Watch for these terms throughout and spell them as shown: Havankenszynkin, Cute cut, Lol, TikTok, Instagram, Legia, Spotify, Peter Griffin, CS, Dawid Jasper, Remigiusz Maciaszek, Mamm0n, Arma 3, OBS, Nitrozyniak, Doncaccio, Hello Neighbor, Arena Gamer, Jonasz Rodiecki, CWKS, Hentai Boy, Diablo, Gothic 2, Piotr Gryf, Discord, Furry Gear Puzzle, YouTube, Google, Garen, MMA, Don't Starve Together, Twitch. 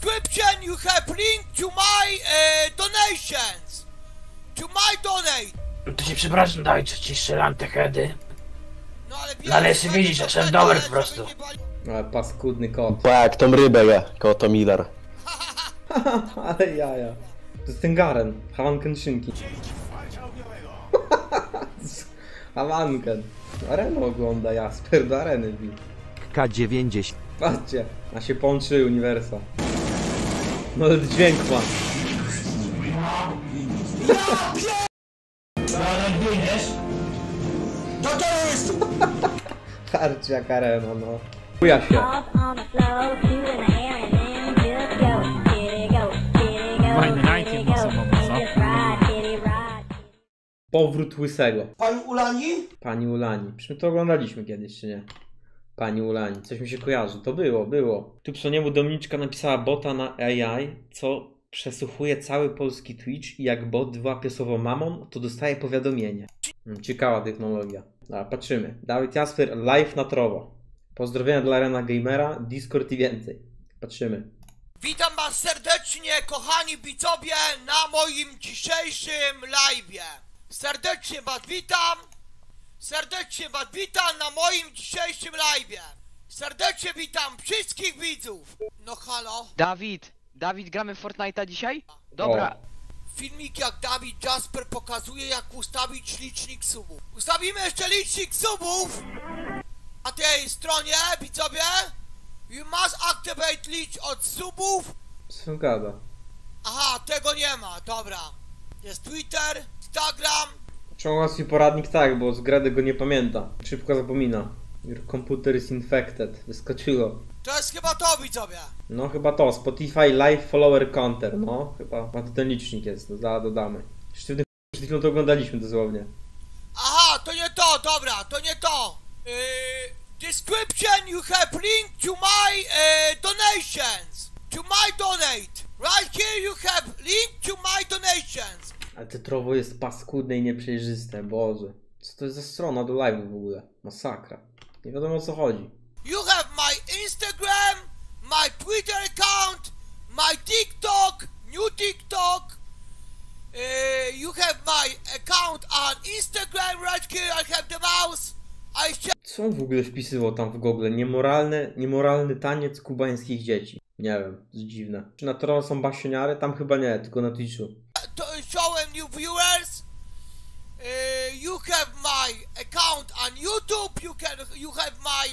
description you have link to my donations. To my donate. To się przepraszam, dajcie ci strzelam te hedy. No ale się widzisz, że jestem dobry po prostu. Ale paskudny kot. Tak, tą rybę je, koło to Miller. Ale jaja. To jest ten Garen, Havankenszynkin. Havanken. Arenę ogląda Jasper, do areny bił. K90. Patrzcie, a się połączyły uniwersa. No ale dźwięk ma. Do terrorystu! Harciak arena, no. Chuja się. Powrót Łysego. Pani Ulani? Pani Ulani. Przecież my to oglądaliśmy kiedyś, czy nie? Pani Ulani. Coś mi się kojarzy. To było. Tu przy niemu Dominiczka napisała bota na AI, co przesłuchuje cały polski Twitch i jak bot wyłapie słowo Mamm0n, to dostaje powiadomienie. Ciekawa technologia. A patrzymy. Dawid Jasper live na trowo. Pozdrowienia dla Arena Gamera, Discord i więcej. Patrzymy. Witam was serdecznie, kochani widzowie, na moim dzisiejszym live'ie. Serdecznie was witam na moim dzisiejszym live'ie. Serdecznie witam wszystkich widzów. No halo. Dawid, gramy w Fortnite'a dzisiaj? Dobra. O. Filmik jak Dawid Jasper pokazuje, jak ustawić licznik subów. Ustawimy jeszcze licznik subów na tej stronie, widzowie. You must activate list od subów. Co gada? Aha, tego nie ma, dobra. Jest Twitter. Instagram! Ciągnął swój poradnik tak, bo z grady go nie pamięta. Szybko zapomina. Your computer is infected. Wyskoczyło. To jest chyba to, widzowie! No chyba to. Spotify live follower counter. No chyba. A to ten licznik jest, to zaraz dodamy. Sztywny chwilą to oglądaliśmy dosłownie. Aha, to nie to, dobra, to nie to! Description you have link to my donations! To my donate! Right here you have link to my donations! Ale te trowo jest paskudne i nieprzejrzyste, Boże. Co to jest za strona do live'u w ogóle? Masakra. Nie wiadomo o co chodzi. You have my Instagram, my Twitter account, my TikTok, new TikTok. You have my account on Instagram, right here I have the mouse. Co on w ogóle wpisywał tam w Google? Niemoralny taniec kubańskich dzieci. Nie wiem, to jest dziwne. Czy na trono są basioniary? Tam chyba nie, tylko na Twitchu. Showing new viewers. You have my account on YouTube. You have my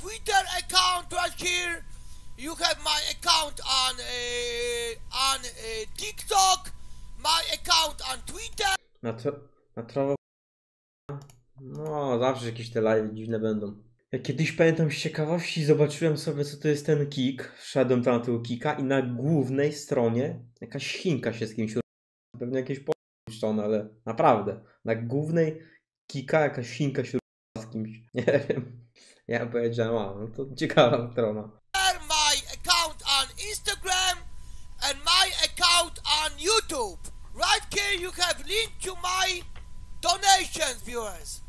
Twitter account right here. You have my account on TikTok. My account on Twitter. Na trowo. No zawsze jakieś te live dziwne będą. Ja kiedyś pamiętam z ciekawości, zobaczyłem sobie co to jest ten kick. Wszedłem tam na tego kicka i na głównej stronie jakaś Chinka się z kimś. Pewnie jakieś połączone, ale naprawdę. Na głównej kika jakaś Chinka się z kimś. Nie wiem. Ja powiedziałem, a no to ciekawa strona. My account on Instagram and my account on YouTube. Right here you have link to my donations, viewers.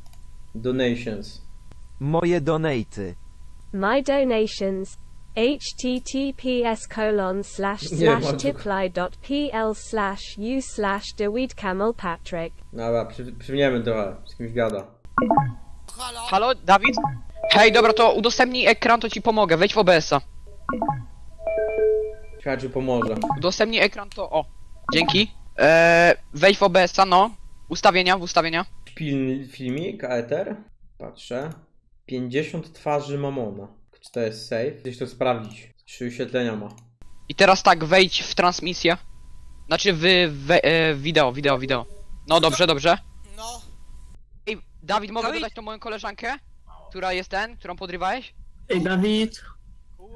Donations. Moje donaty. My donations. https://typli.pl/u/dawidcamelpatrick. Dobra, przypomniemy trochę, z kimś gada. Halo, Dawid? Hej, dobra, to udostępnij ekran, to ci pomogę, wejdź w OBS-a. Chyba ci pomoże. Udostępnij ekran, to o, dzięki. Wejdź w OBS-a, no. W ustawienia. Filmik, eter. Patrzę. 50 twarzy Mammona. Czy to jest safe? Gdzieś to sprawdzić. 3 wyświetlenia ma. I teraz tak, wejdź w transmisję. Znaczy wideo. No dobrze. No. Ej, Dawid, mogę dodać tą moją koleżankę? Która jest ten, którą podrywałeś? Ej, Dawid.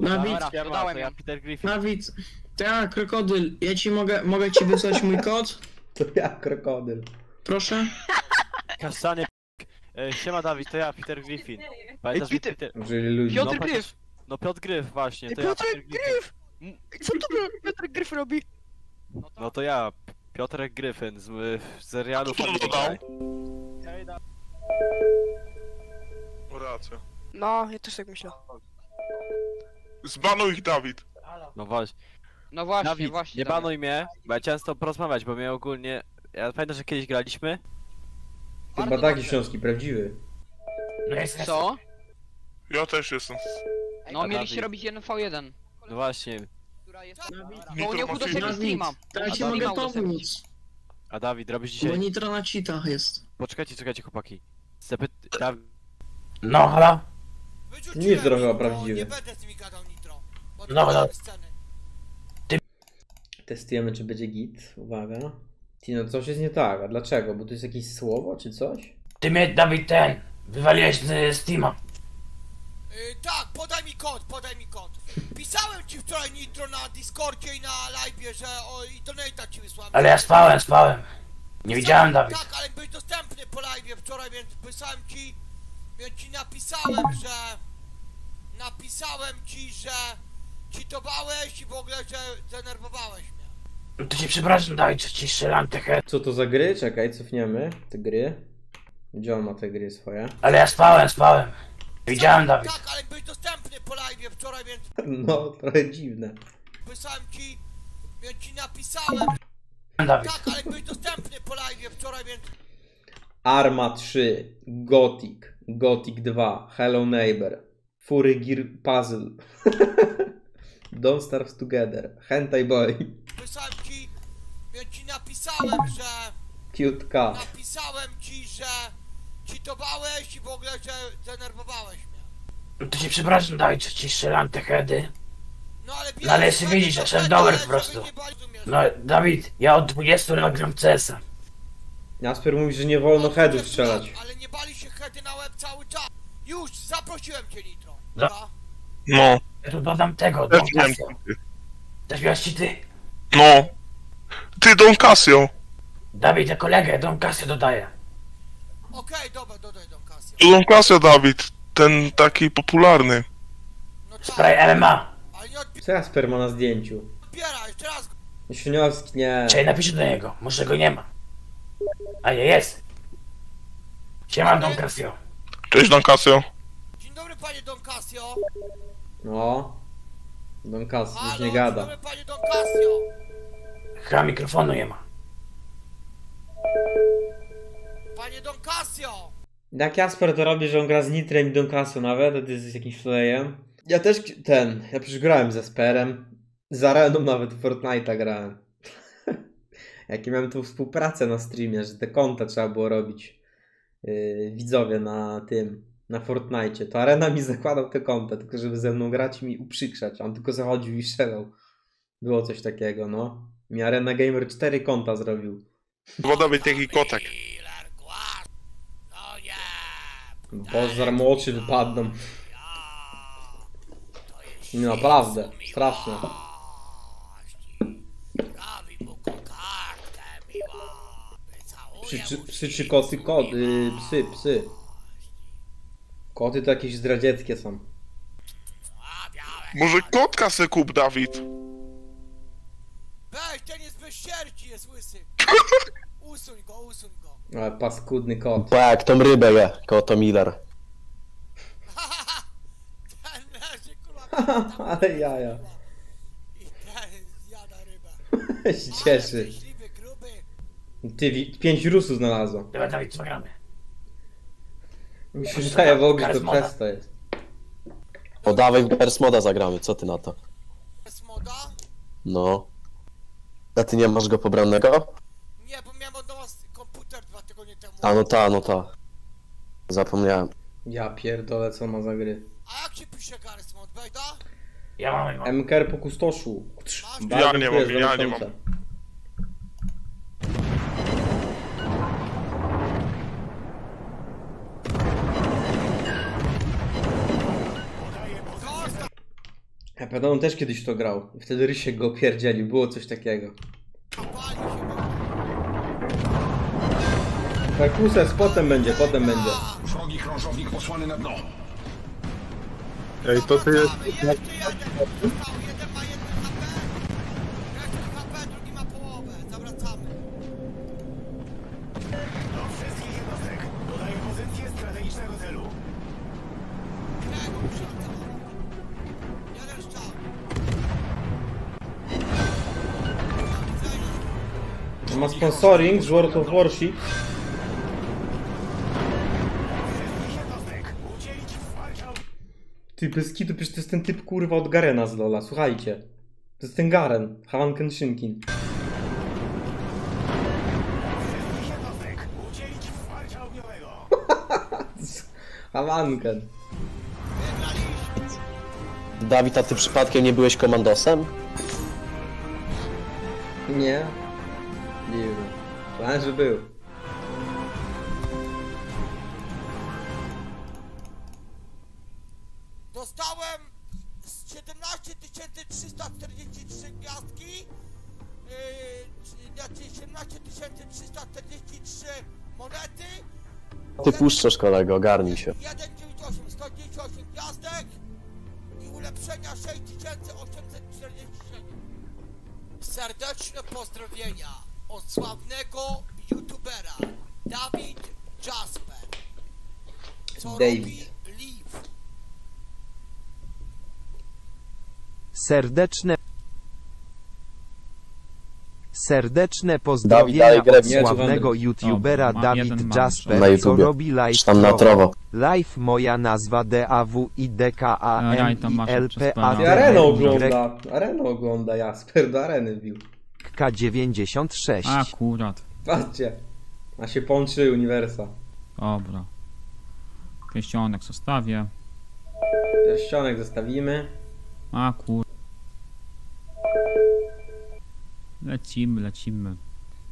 Dawid, Peter Griffin. Dawid, to ja krokodyl. Ja ci mogę ci wysłać mój kod? To ja krokodyl. Proszę. Kasanie. Siema Dawid, to ja, Peter Griffin. Pamiętasz, Piotr Gryf! No Piotr Gryf właśnie, to Piotr ja, Gryf! Co to Piotr Gryf robi? No to ja, Piotrek Gryfin z serialu Family Guy. Racja. No, ja też tak myślę. Zbanuj ich Dawid! Halo. No właśnie. No właśnie, Dawid, właśnie. Nie banuj mnie, bo ja chciałem z tobą porozmawiać, bo mnie ogólnie... Ja pamiętam, że kiedyś graliśmy. Chyba taki śląski, prawdziwy. Co? Ja też jestem. No mieliście robić 1v1. No właśnie. Bo nie udostępnił Steama. Ja się mogę pomóc. A Dawid, robisz dzisiaj... Bo nitro na cheatach jest. Poczekajcie, czekajcie chłopaki. No hala. Nic droga prawdziwy. Nie będę z nimi gadał nitro. No hala. Testujemy, czy będzie git. Uwaga. Tino, coś jest nie tak. A dlaczego? Bo tu jest jakieś słowo, czy coś? Ty mnie, Dawid, ten. Wywaliłeś z Steama. Tak, podaj mi kod, Pisałem ci wczoraj nitro na Discordzie i na live'ie, że donate'a ci wysłałem. Ale ja spałem. Nie widziałem, Dawid. Tak, ale byłeś dostępny po live'ie wczoraj, więc pisałem ci, napisałem ci, że cheatowałeś i w ogóle, że denerwowałeś mnie. To się przepraszam, Dawid, że ci strzelam te head. Co to za gry? Czekaj, cofniemy te gry. Gdzie on ma te gry swoje? Ale ja spałem. Widziałem, Dawid. Tak, ale byłeś dostępny po live'ie wczoraj, więc... No, trochę dziwne. Pisałem ci, więc ci napisałem. Dawid. Tak, ale byłeś dostępny po live'ie wczoraj, więc... Arma 3, Gothic, Gothic 2, Hello Neighbor, Furry Gear Puzzle, Don't Starve Together, Hentai Boy. Pisałem ci, więc ci napisałem, że... Cute cut. Napisałem ci, że... Cheatowałeś i w ogóle, że denerwowałeś mnie. To się przepraszam, Dawid, że ci strzelam te heady. No ale jeszcze widzisz, że jestem dobry po prostu. No Dawid, ja od 20 lat gram w CS-a. Jasper mówi, że nie wolno headów strzelać. Ale nie bali się heady na łeb cały czas. Już, zaprosiłem cię, nitro. No. Ja tu dodam tego, Doncaccio. Też miałeś ci ty? No. Ty, Doncaccio. Dawid, ja kolegę Doncaccio dodaję. Okej, dobra, dodaj Doncaccio. Doncaccio, Dawid, ten taki popularny. No tak. Spray MMA. Co Jasper ma na zdjęciu? Odbiera, jeszcze raz. Śniowski, nie. Czekaj, napiszę do niego, może go nie ma. A nie, jest. Siema, Doncaccio. Cześć, Doncaccio. Dzień dobry, panie Doncaccio. No. Doncaccio już nie gada. Dzień dobry, panie Doncaccio. Chyba mikrofonu nie ma. Panie Doncaccio! Jak Jasper to robi, że on gra z Nitrem i Doncaccio nawet, a ty z jakimś flejem. Ja też ja przecież grałem z Jasperem. Z Areną nawet w Fortnite'a grałem. Jakie miałem tu współpracę na streamie, że te konta trzeba było robić. Widzowie na tym, na Fortnite'cie. To Arena mi zakładał te konta, tylko żeby ze mną grać i mi uprzykrzać. On tylko zachodził i strzelał. Było coś takiego, no. Mi Arena Gamer 4 konta zrobił. Wodowy taki kotek. Bożar młodszy wypadną. Nie, naprawdę, straszne. Psy. Koty to jakieś zdradzieckie są. Może kotka se kup, Dawid? Weź, ten jest bez sierci, jest łysy. Usuń go, Ale paskudny kot. Tak, tą rybę je, koto Miller. Ten leży, kurwa. Ale jaja. I ten zjada rybę. Się cieszy. Ty, 5 rusów znalazłem. Dobra, Dawid, co gramy? Mi się wydaje w ogóle, to przez to jest. O, dawaj w Persmoda zagramy, co ty na to? Persmoda? No. A ty nie masz go pobranego? Nie, bo miałem od was komputer 2 tygodnie temu. A no ta, zapomniałem. Ja pierdolę, co ma za gry. A jak się pisze Garen, odbejda? Ja mam. MKR po kustoszu. Ja nie mam. Ja pewno on też kiedyś to grał. I wtedy Rysiek go pierdzielił, było coś takiego. Tak, kusec, potem będzie. Wrogi krążownik posłany na dno. Ej, to ty jest... Jeszcze jeden ma 1 HP, drugi ma połowę. Zawracamy. Do wszystkich jednostek. Dodaję pozycję strategicznego celu. Jeden strzał. ma sponsoring z World of Warship. Ty bez kitu, przecież to jest ten typ kurwa od Garena z Lola, słuchajcie. To jest ten Garen, Havankenszynkin. Havanken. Dawid, a ty przypadkiem nie byłeś komandosem? Nie. Nie wiem. Plan, że był. Dostałem 17343 gwiazdki, znaczy 17343 monety. Ty puszczasz kolego, ogarnij się. 198, 198 gwiazdek i ulepszenia 6847. Serdeczne pozdrowienia od sławnego youtubera Dawid Jasper. Co robi live? Serdeczne pozdrowienia od sławnego youtubera Dawid Jasper, co robi live trowo. Live moja nazwa DAWIDKANILPA. Arenę ogląda Jasper, do areny wbił. K96. Akurat. Patrzcie, a się połączy uniwersa. Dobra. Pieścionek zostawię. Pieścionek zostawimy. A kur... Lecimy.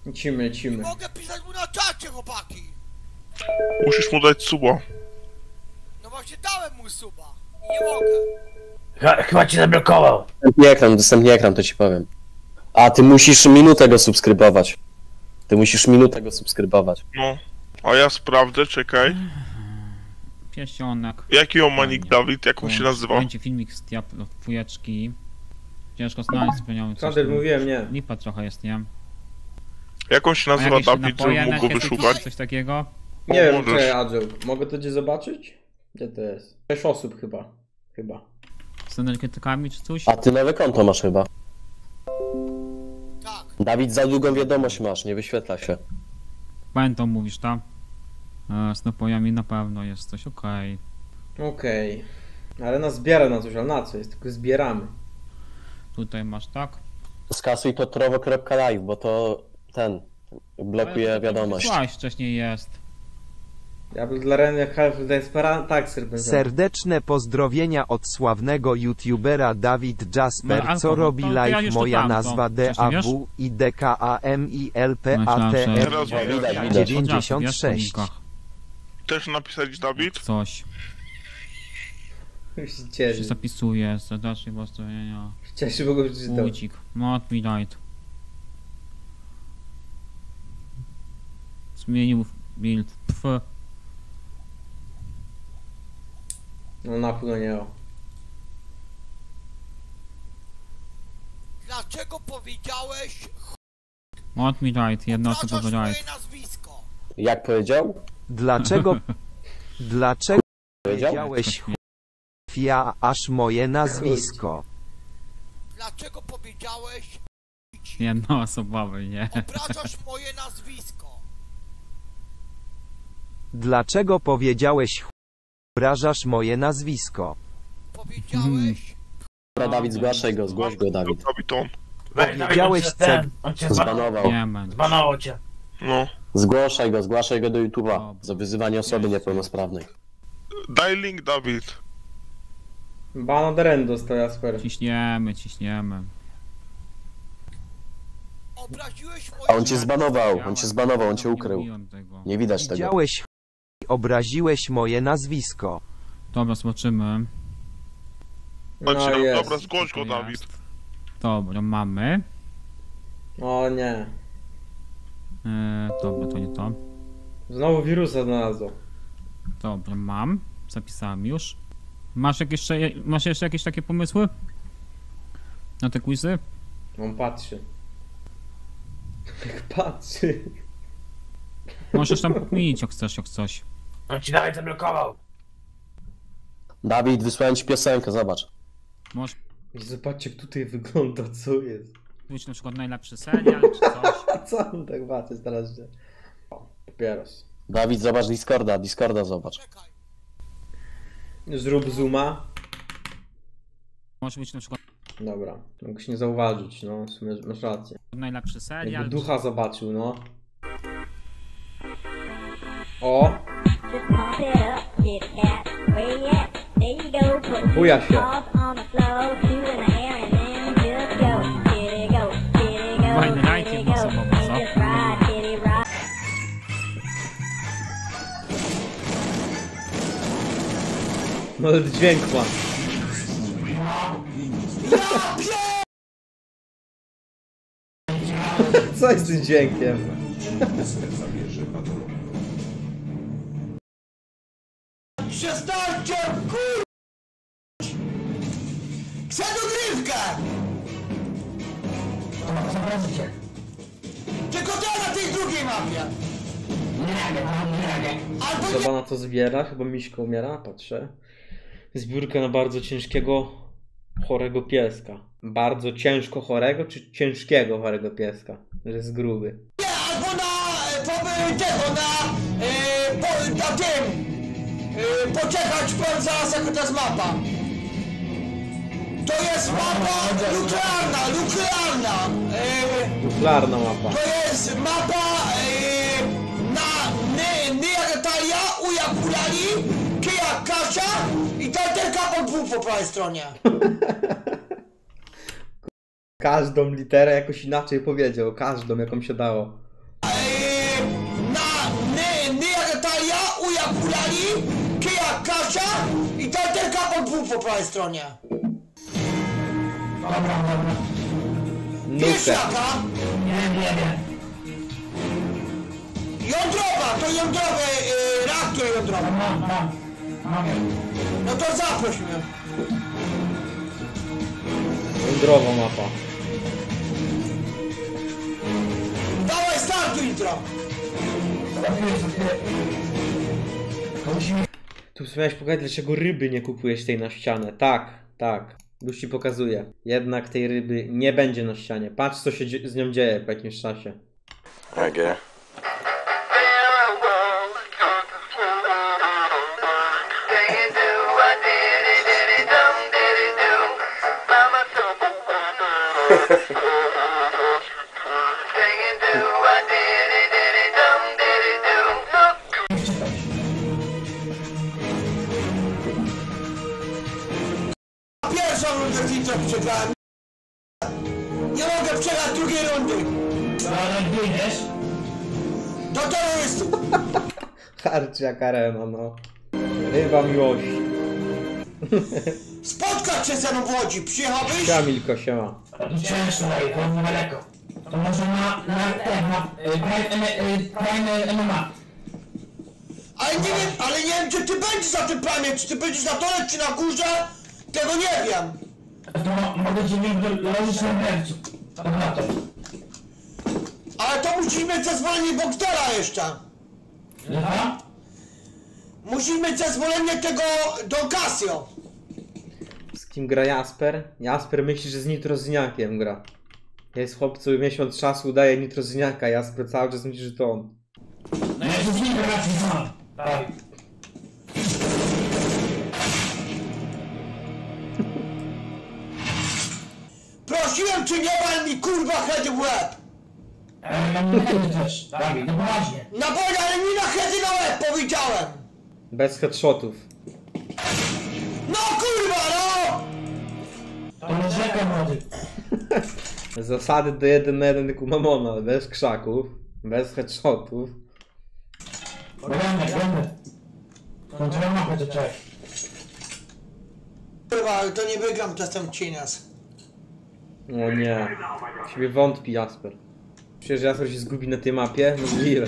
Nie mogę pisać mu na czacie, chłopaki! Musisz mu dać suba. No właśnie dałem mu suba. Nie mogę. Chyba cię zablokował. Dostępnie ekran, to ci powiem. A ty musisz minutę go subskrybować. No, a ja sprawdzę, czekaj. Piesionek. Jaki on ma nick Dawid? Jak on się nazywa? Będzie filmik z Diablo dwójeczki. Ciężko znaleźć, wspomniałem coś. Kader, mówiłem, nie. Lipa trochę jest, nie? Jak on się nazywa Dawid, żebym mógł go wyszukać? Coś takiego? Nie wiem, co ja mogę to gdzieś zobaczyć? Gdzie to jest? 6 osób chyba. Z energetykami czy coś? A ty nowe konto masz chyba. Tak. Dawid, za długą wiadomość masz, nie wyświetla się. Pamiętam, mówisz tam. Z napojami na pewno jest coś, okej. Okej. Ale nas zbiera na coś, ale na co jest? Tylko zbieramy. Tutaj masz tak. Skasuj to trowo.live, bo to ten blokuje wiadomość. Właśnie wcześniej jest. Ja bym dla Reny tak serdeczne pozdrowienia od sławnego youtubera Dawid Jasper, no, co robi live moja nazwa DAWIDKAMILPATR96. Też napisać Dawid? Coś. Się zapisuje, serdeczne pozdrowienia. Chciałeś, żeby go przeczytał. Wójcik, not me light. Zmienił build. No napłyniało. Dlaczego powiedziałeś? Not me right, jedna osoba do right. Jak powiedział? Dlaczego powiedziałeś ja aż moje nazwisko? Dlaczego powiedziałeś? Jedna osoba, nie. Obrażasz moje nazwisko. Dlaczego powiedziałeś obrażasz moje nazwisko? Powiedziałeś... Dobra, Dawid, zgłaś go, Dawid. Powiedziałeś ten... On cię zbanował. Zbanował cię. No. Zgłaszaj go do YouTube'a za wyzywanie osoby niepełnosprawnej. Daj link, Dawid. Ban od Rendos to Jasper. Ciśniemy. A on cię zbanował, on cię ukrył. Nie widać tego. Obraziłeś moje nazwisko. Dobra, zobaczymy. Dobra, zgłoś go, Dawid. Dobra, mamy. O nie. Dobra, to nie to. Znowu wirusa znalazło. Dobra, mam. Zapisałem już. Masz jeszcze jakieś takie pomysły? Na te quizy? On patrzy. Możesz tam pokminić, jak chcesz. On ci Dawid zablokował. Dawid, wysłałem ci piosenkę, zobacz. Zobaczcie, jak tutaj wygląda, co jest. mieć na przykład najlepszy serial czy coś. Co on tak patrzysz teraz, że... O, papieros. Dawid, zobacz Discorda, zobacz. Zrób zooma. Może być na przykład... Dobra, mógłbyś nie zauważyć, no, w sumie masz rację. Najlepszy serial. Jakby ducha zobaczył, no. O! Buja się! Fajny rajcie ma sobą, co? No ale dźwięk ma. Co jest z tym dźwiękiem? Przestańcie, kur... Przedogrywkę! Zobaczcie. Tylko to na tej drugiej mapie! Albo na to zbiera, chyba Miśko umiera, patrzę. Zbiórka na bardzo ciężkiego, chorego pieska. Bardzo ciężko chorego, czy ciężkiego chorego pieska? Że jest gruby. Nie, albo na tym! Poczekać pan zaraz, jak to jest mapa. To jest mapa nuklearna, nuklearna mapa. To jest mapa na Nyagatalia, Uja Kulani, Kija Kasia i Tartelka po dwóch po prawej stronie. Każdą literę jakoś inaczej powiedział, każdą jaką się dało. Na Nyagatalia, Uja Kulani, Kasia i Tartelka po dwóch po prawej stronie. Dobra, dobra. Wieszaka. Nie. Jądrowa, to jądrowy, reaktor jądrowy. No to zaproś mnie. Jądrowa mapa. Dawaj, startuj intro. Tu miałeś pokazać, dlaczego ryby nie kupujesz tej na ścianę. Tak, tak. Już ci pokazuję. Jednak tej ryby nie będzie na ścianie. Patrz, co się z nią dzieje po jakimś czasie. Takie. Nie mogę przegrać drugiej rundy. Ale biegniesz? Do terrorystów! Harciak arena, no. Ryba miłości. Spotkać się ze mną w Łodzi, przyjechałbyś? Kamilko, siema. To ciężko, to nie daleko. To może na MMA. Ale nie wiem, czy ty będziesz na tym planie, czy ty będziesz na dole, czy na górze? Tego nie wiem. To mogę cię wyłożyć na mercu. Ale to musimy zezwolenie doktora jeszcze. Aha. Musimy zezwolenie tego Doncaccio. Z kim gra Jasper? Jasper myśli, że z Nitrozyniakiem gra. Jest chłopcu miesiąc czasu udaje Nitrozyniaka. Jasper cały czas myśli, że to on. No ja się z nim gra. Tak. Prosiłem, czy nie wal mi kurwa chledy w łeb! Na mnie też, Dawid, no poważnie. Na boję, ale mi na chledy na łeb powiedziałem! Bez headshotów. No kurwa, no! To nie rzeka młody. Zasady do 1 na 1 ku Mammona, bez krzaków, bez headshotów. Będę. Kontrolę mapę do czek. Kurwa, ale to nie wygram testem Cinas. O nie, siebie wątpi Jasper. Przecież Jasper się zgubi na tej mapie? Możliwe.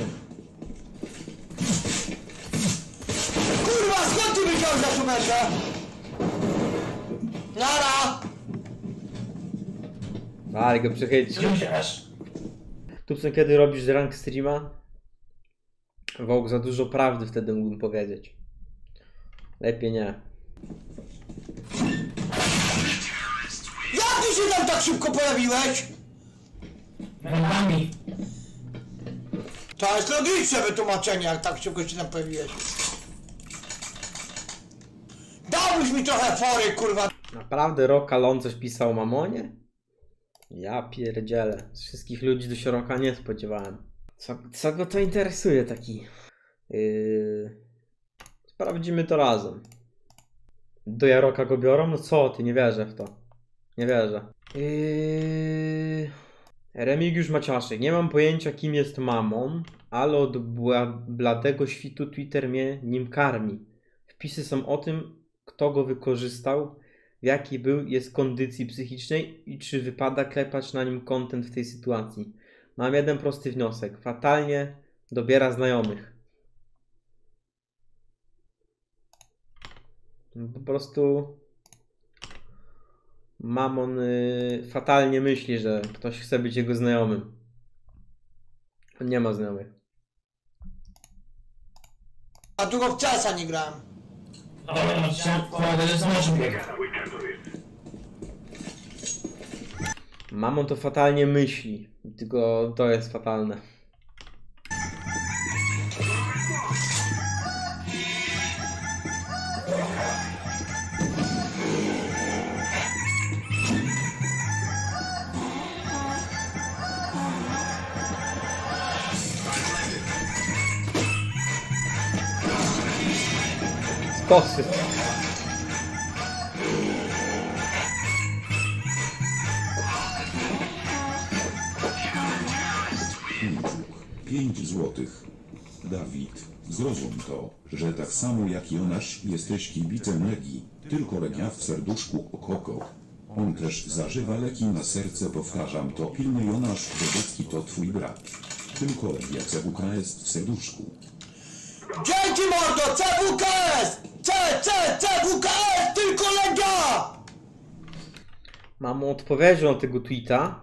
Kurwa, skąd ty wyciąłeś naszą meszę? Nara! Ale go przechylić. Tu co, kiedy robisz rank streama? Wołk, za dużo prawdy wtedy mógłbym powiedzieć. Lepiej nie. Jak ty się tam tak szybko pojawiłeś? Bombami. To jest logiczne wytłumaczenie, jak tak szybko się nam pojawiłeś. Dałbyś mi trochę fory, kurwa! Naprawdę Rokalon coś pisał o Mammonie? Ja pierdzielę. Z wszystkich ludzi do się Roka nie spodziewałem. Co go to interesuje taki? Sprawdzimy to razem. Do Jaroka go biorą? No co ty, nie wierzę w to. Nie wierzę. Remigiusz Maciaszek. Nie mam pojęcia, kim jest Mamm0n, ale od bladego świtu Twitter mnie nim karmi. Wpisy są o tym, kto go wykorzystał, w jakiej był, jest kondycji psychicznej i czy wypada klepać na nim content w tej sytuacji. Mam jeden prosty wniosek. Fatalnie dobiera znajomych. Po prostu Mamm0n fatalnie myśli, że ktoś chce być jego znajomym. On nie ma znajomych. A długo w czasa nie grałem. Mamm0n to fatalnie myśli, tylko to jest fatalne. Kosy. $5. Dawid, zrozum to, że tak samo jak Jonasz jesteś kibicem Legii, tylko Legia w serduszku okoko. On też zażywa leki na serce, powtarzam to pilny Jonasz Rodiecki to twój brat. Tylko Legia CWK jest w serduszku. Dzięki mordo! CWKS! CWKS! Tylko Legia! Mam odpowiedź na tego tweeta.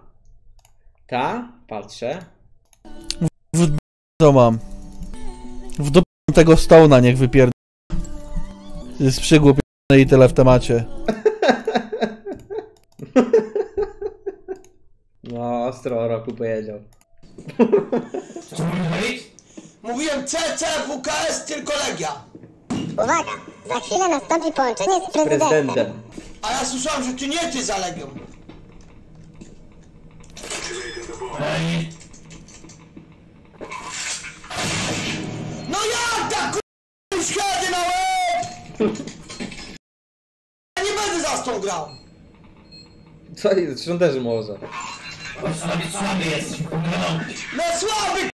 Ta? Patrzę. To mam. W dupę tego Stone'a niech wypierd... Jest przygłupiony i tyle w temacie. No, ostro o roku powiedział. Mówiłem CCWKS, tylko Legia. Uwaga, za chwilę nastąpi połączenie z prezydentem. A ja słyszałem, że ty nie ty za Legią. No jak tak k***a szkody na łeb! Ja nie będę za tą grał. Co? Zresztą też może. No słaby jesteś. No słaby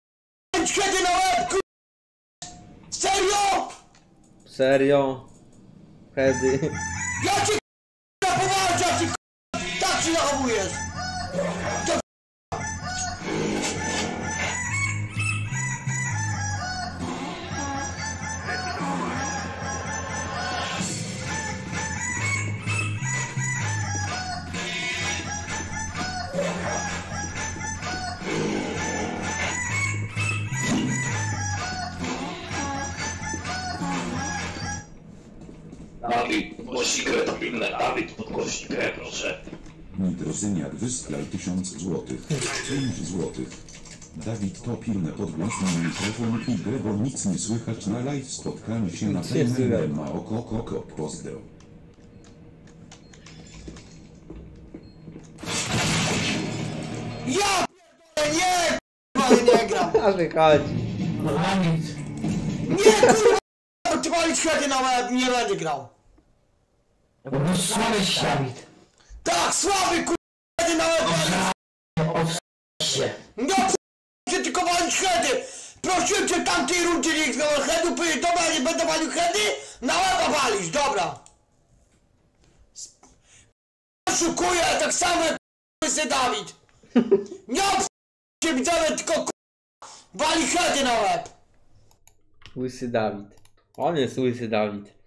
szkody na łeb k***a! Serio? Serio? Hedy. Ja cię k***a powalczam, ty k***a! Tak się zachowujesz! To Dawid, podgłosi grę to pilne. Dawid, podgłosi grę, proszę. Nitrozyniak wysklał 1000 złotych. 5 złotych. Dawid, to pilne, podgłośny mikrofon i grę, bo nic nie słychać na live. Spotkamy się na filmie na oko, pozdro. Ja p***e, nie! K***a, nie gram! Aż wychodzi. Nie, k***a, ty walić światy na łeb, nie będę grał. No słaby Dawid. Tak, słaby k***a na łeb. No p***a, tylko walić hedy. Prosiłem cię tamtej rundzie, niech miałem hedu, powiedzieć dobra, nie będę walił hedy, na łeba walisz, dobra. Oszukuję, tak samo jak k***a Dawid. Nie p***cie widzowie, tylko k***a, wali hedy na łeb. Łysy Dawid. On jest łysy Dawid.